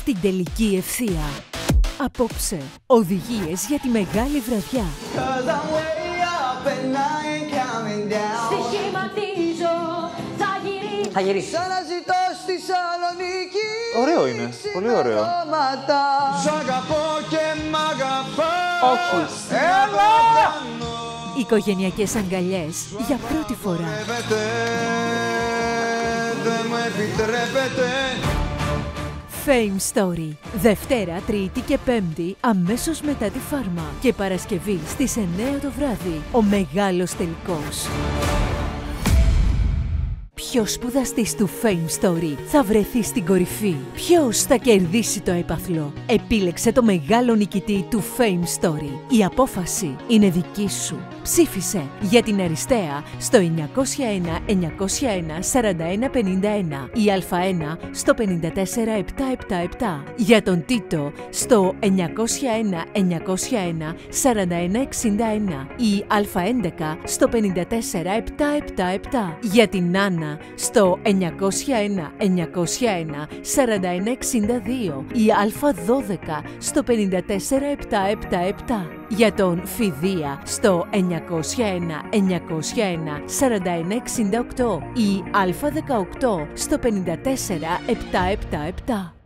στην τελική ευθεία. Απόψε, οδηγίες για τη μεγάλη βραδιά. Στοιχηματίζω, θα γυρίσω. Σαν να ζητώ στη Σαλονίκη. Ωραίο είναι, πολύ ωραίο. Σ' αγαπώ και μ' αγαπάς. Όχι. Έλα! Οικογενειακές αγκαλιές για πρώτη φορά. Fame Story. Δευτέρα, Τρίτη και Πέμπτη αμέσως μετά τη Φάρμα. Και Παρασκευή στις 9 το βράδυ. Ο μεγάλος τελικός. Ποιος σπουδαστής του Fame Story θα βρεθεί στην κορυφή? Ποιος θα κερδίσει το έπαθλο? Επίλεξε το μεγάλο νικητή του Fame Story. Η απόφαση είναι δική σου. Ψήφισε για την Αριστεία στο 901-901-4151 ή Α1 στο 54777. Για τον Τίτο στο 901-901-4161 ή Α11 στο 54777. Για την Άννα στο 901-901-4162 ή Α12 στο 54777. Για τον Φιδία στο 901-901-4168 ή Α18 στο 54777.